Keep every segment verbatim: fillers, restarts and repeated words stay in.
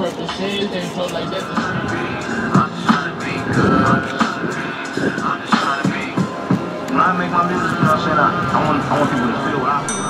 purposes and stuff like that. I'm just trying to be good. I'm just trying to be. I'm just trying to be. When I make my music, you know what I'm saying? I, I want, I want people to feel what I feel.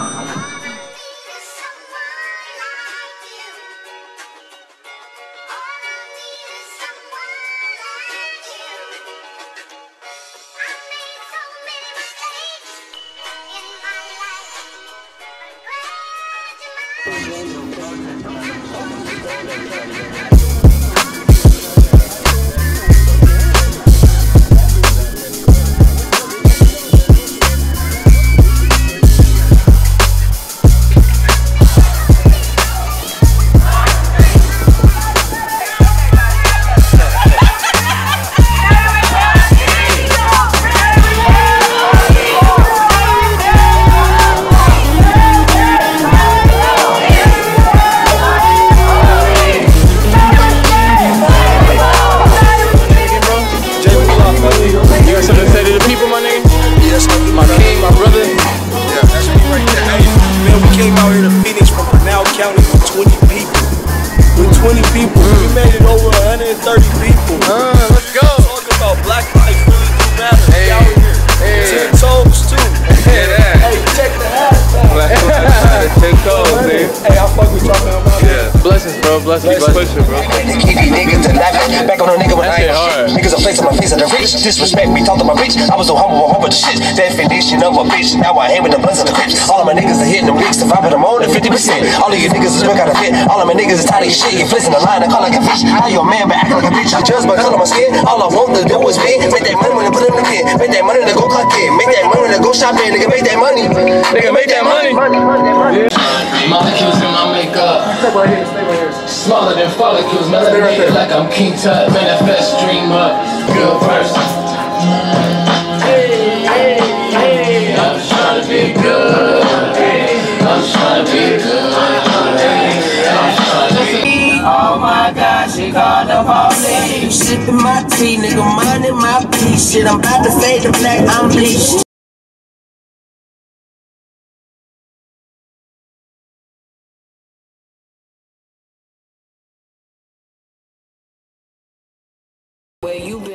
twenty people. We made it over one hundred thirty people. Uh, let's go. Talk about black life really do matter. Hey, we out here. Hey. Ten toes too. Hey, yeah. Hey, check the hashtag. Ten toes, man. Hey, I fuck with y'all, man. Yeah. Blessings, bro. Blessings, blessings, blessings, bro. Niggas and knock back on a nigga when I ain't hard. Niggas are flexing my face and the rich disrespect me, talk to my bitch. I was so humble, a whole bunch of shit. Definition of a bitch. Now I hang with the bloods of the crips. All of my niggas are hitting them weeks. If I put them on at fifty percent. All of you niggas is work out of fit. All of my niggas is tired of your shit. You flitzing the line and call like a bitch. How you a man but act like a bitch? I judge by color my skin. All I want to do is be. Make that money when I put it in the pit. Make that money to go clock in. Make that money to go shopping. Nigga make that money. Nigga make that money. Molecules in my makeup. Stay right here. Stay right here. Smaller than follicles. Melanated like I'm King Tut. Manifest dream up. Good person. Hey, hey, hey. I'm just trying to be good. I'm just trying to be good. I'm just trying to be good. Oh my God, she called the police. You sipping my tea, nigga, minding my peace. Shit, I'm about to fade to black, I'm bleached. Where you be?